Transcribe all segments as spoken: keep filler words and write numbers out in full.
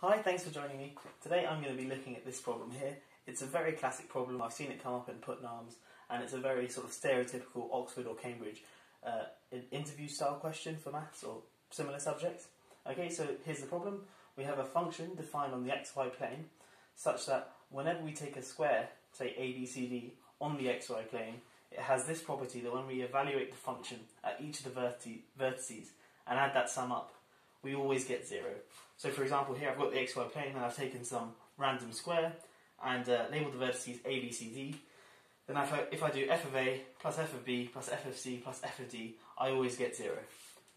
Hi, thanks for joining me. Today I'm going to be looking at this problem here. It's a very classic problem. I've seen it come up in Putnam's, and it's a very sort of stereotypical Oxford or Cambridge uh, interview style question for maths or similar subjects. Okay, so here's the problem. We have a function defined on the xy plane such that whenever we take a square, say A B C D, on the xy plane, it has this property that when we evaluate the function at each of the verti vertices and add that sum up, we always get zero. So for example, here I've got the xy plane and I've taken some random square and uh, labelled the vertices A, B, C, D. Then if I, if I do f of A plus f of B plus f of C plus f of D, I always get zero.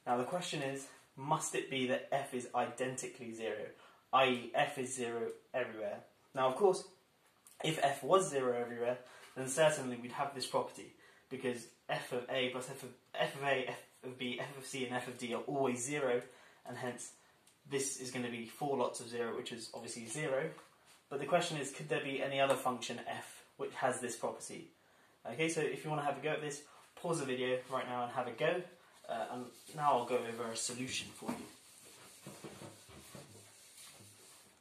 Now the question is, must it be that f is identically zero, that is f is zero everywhere? Now of course, if f was zero everywhere, then certainly we'd have this property, because f of A plus f of, f of A, f of B, f of C and f of D are always zero, and hence this is going to be four lots of zero, which is obviously zero. But the question is, could there be any other function f which has this property? Okay, so if you want to have a go at this, pause the video right now and have a go. Uh, and now I'll go over a solution for you.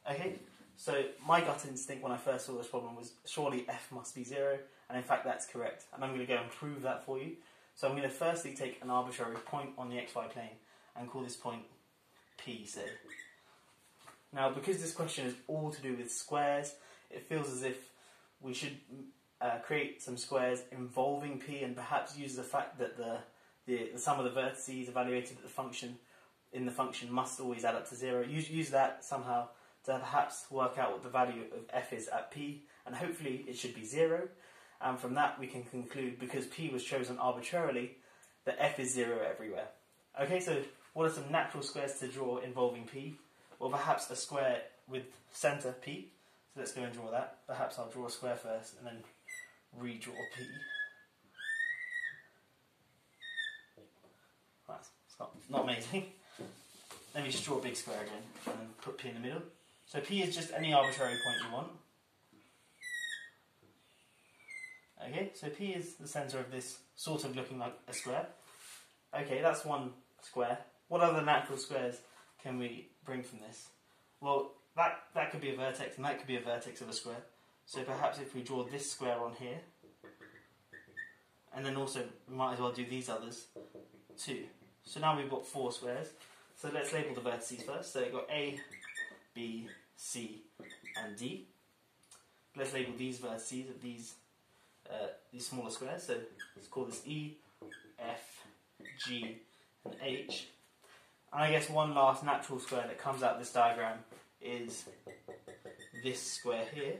Okay, so my gut instinct when I first saw this problem was surely f must be zero, and in fact that's correct. And I'm going to go and prove that for you. So I'm going to firstly take an arbitrary point on the xy plane and call this point P, say. Now, because this question is all to do with squares, it feels as if we should uh, create some squares involving P and perhaps use the fact that the, the, the sum of the vertices evaluated at the function in the function must always add up to zero. Use, use that somehow to perhaps work out what the value of f is at P, and hopefully it should be zero. And from that we can conclude, because P was chosen arbitrarily, that f is zero everywhere. Okay, so what are some natural squares to draw involving P? Well, perhaps a square with centre P. So let's go and draw that. Perhaps I'll draw a square first and then redraw P. That's not, not amazing. Let me just draw a big square again and then put P in the middle. So P is just any arbitrary point you want. Okay, so P is the centre of this sort of looking like a square. Okay, that's one square. What other natural squares can we bring from this? Well, that, that could be a vertex, and that could be a vertex of a square. So perhaps if we draw this square on here, and then also we might as well do these others too. So now we've got four squares. So let's label the vertices first. So we've got A, B, C, and D. Let's label these vertices of these, uh, these smaller squares. So let's call this E, F, G, and H. And I guess one last natural square that comes out of this diagram is this square here.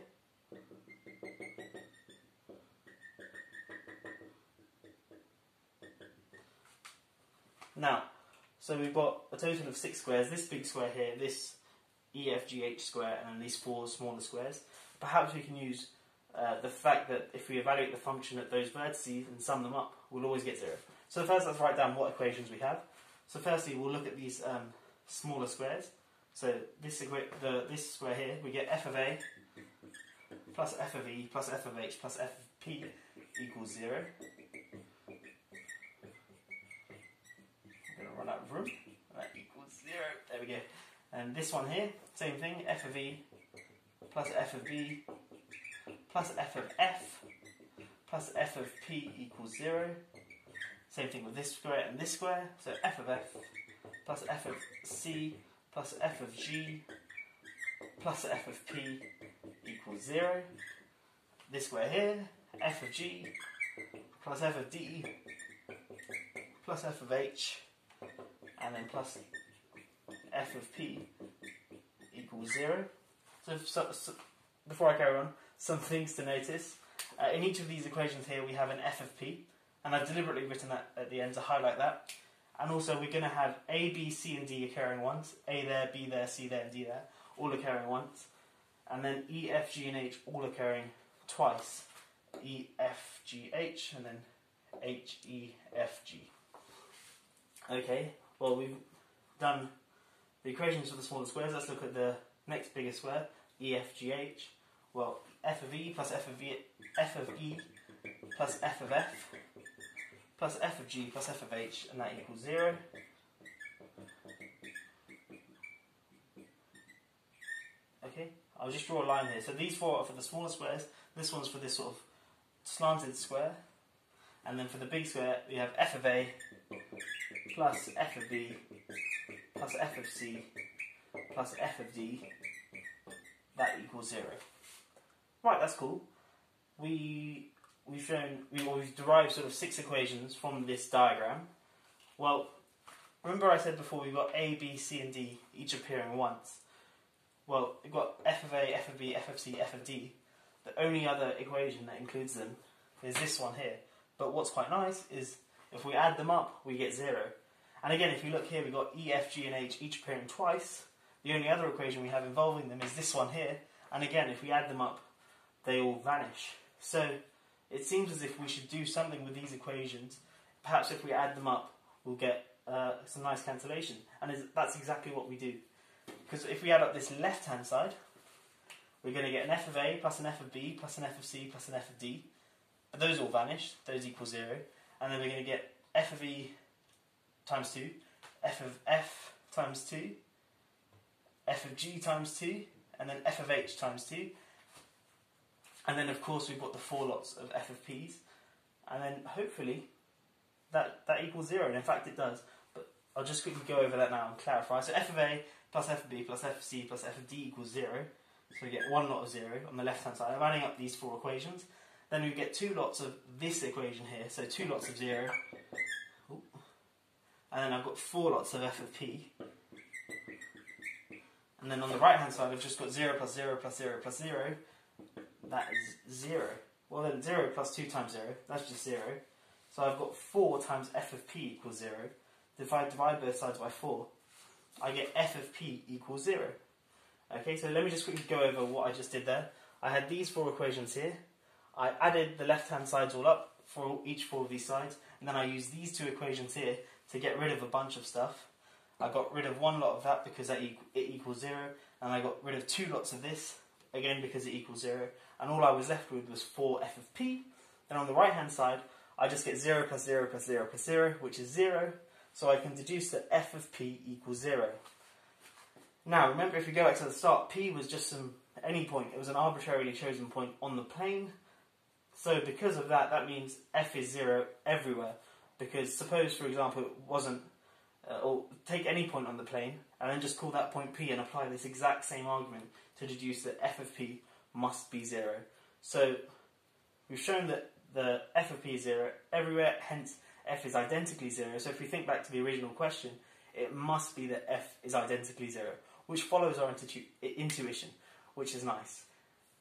Now, so we've got a total of six squares, this big square here, this E F G H square, and then these four smaller squares. Perhaps we can use uh, the fact that if we evaluate the function at those vertices and sum them up, we'll always get zero. So first let's write down what equations we have. So firstly, we'll look at these um, smaller squares. So this, the, this square here, we get f of A plus f of E plus f of H plus f of P equals zero. I'm going to run out of room. That equals zero. There we go. And this one here, same thing, f of E plus f of B plus f of F plus f of P equals zero. Same thing with this square and this square, so f of F plus f of C plus f of G plus f of P equals zero. This square here, f of G plus f of D plus f of H, and then plus f of P equals zero. So, so, so before I carry on, some things to notice. Uh, in each of these equations here we have an f of P. And I've deliberately written that at the end to highlight that. And also we're going to have A, B, C and D occurring once. A there, B there, C there and D there, all occurring once. And then E, F, G and H all occurring twice. E, F, G, H, and then H, E, F, G. Okay, well we've done the equations for the smaller squares. Let's look at the next bigger square, E, F, G, H. Well, F of E plus F of E, F of E plus F of F plus f of G plus f of H, and that equals zero. okay? I'll just draw a line here. So these four are for the smaller squares. This one's for this sort of slanted square. And then for the big square, we have f of a plus f of b plus f of c plus f of d. That equals zero. Right, that's cool. We, we've shown, we, well, we've derived sort of six equations from this diagram. Well, remember I said before we've got a, b, c and d each appearing once. Well, we've got f of a, f of b, f of c, f of d. The only other equation that includes them is this one here. But what's quite nice is if we add them up, we get zero. And again, if you look here, we've got e, f, g and h each appearing twice. The only other equation we have involving them is this one here. And again, if we add them up, they all vanish. So it seems as if we should do something with these equations. Perhaps if we add them up, we'll get uh, some nice cancellation. And that's exactly what we do. Because if we add up this left-hand side, we're going to get an f of a plus an f of b plus an f of c plus an f of d. But those all vanish. Those equal zero. And then we're going to get f of e times two, f of f times two, f of g times two, and then f of h times two. And then, of course, we've got the four lots of f of p's. And then, hopefully, that, that equals zero. And in fact, it does. But I'll just quickly go over that now and clarify. So f of a plus f of b plus f of c plus f of d equals zero. So we get one lot of zero on the left-hand side. I'm adding up these four equations. Then we get two lots of this equation here. So two lots of zero. Ooh. And then I've got four lots of f of p. And then on the right-hand side, I've just got zero plus zero plus zero plus zero. That is zero. Well, then zero plus two times zero, that's just zero. So I've got four times f of p equals zero. If I divide both sides by four, I get f of p equals zero. Okay, so let me just quickly go over what I just did there. I had these four equations here. I added the left-hand sides all up for each four of these sides. And then I used these two equations here to get rid of a bunch of stuff. I got rid of one lot of that because that e it equals zero. And I got rid of two lots of this, again because it equals zero. And all I was left with was four f of p. Then on the right-hand side, I just get zero plus zero plus zero plus zero, which is zero. So I can deduce that f of p equals zero. Now, remember, if we go back to the start, p was just some any point. It was an arbitrarily chosen point on the plane. So because of that, that means f is zero everywhere. Because suppose, for example, it wasn't... Uh, or take any point on the plane, and then just call that point p and apply this exact same argument to deduce that f of p must be zero. So we've shown that the f of p is zero everywhere, hence f is identically zero. So if we think back to the original question, it must be that f is identically zero, which follows our intu intuition, which is nice.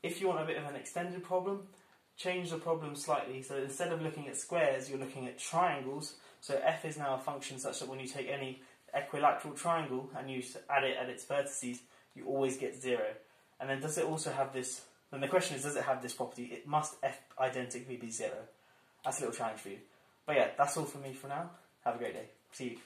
If you want a bit of an extended problem, change the problem slightly. So instead of looking at squares, you're looking at triangles. So f is now a function such that when you take any equilateral triangle and you add it at its vertices, you always get zero. And then does it also have this, then the question is, does it have this property? It must f identically be zero. That's a little challenge for you. But yeah, that's all for me for now. Have a great day. See you.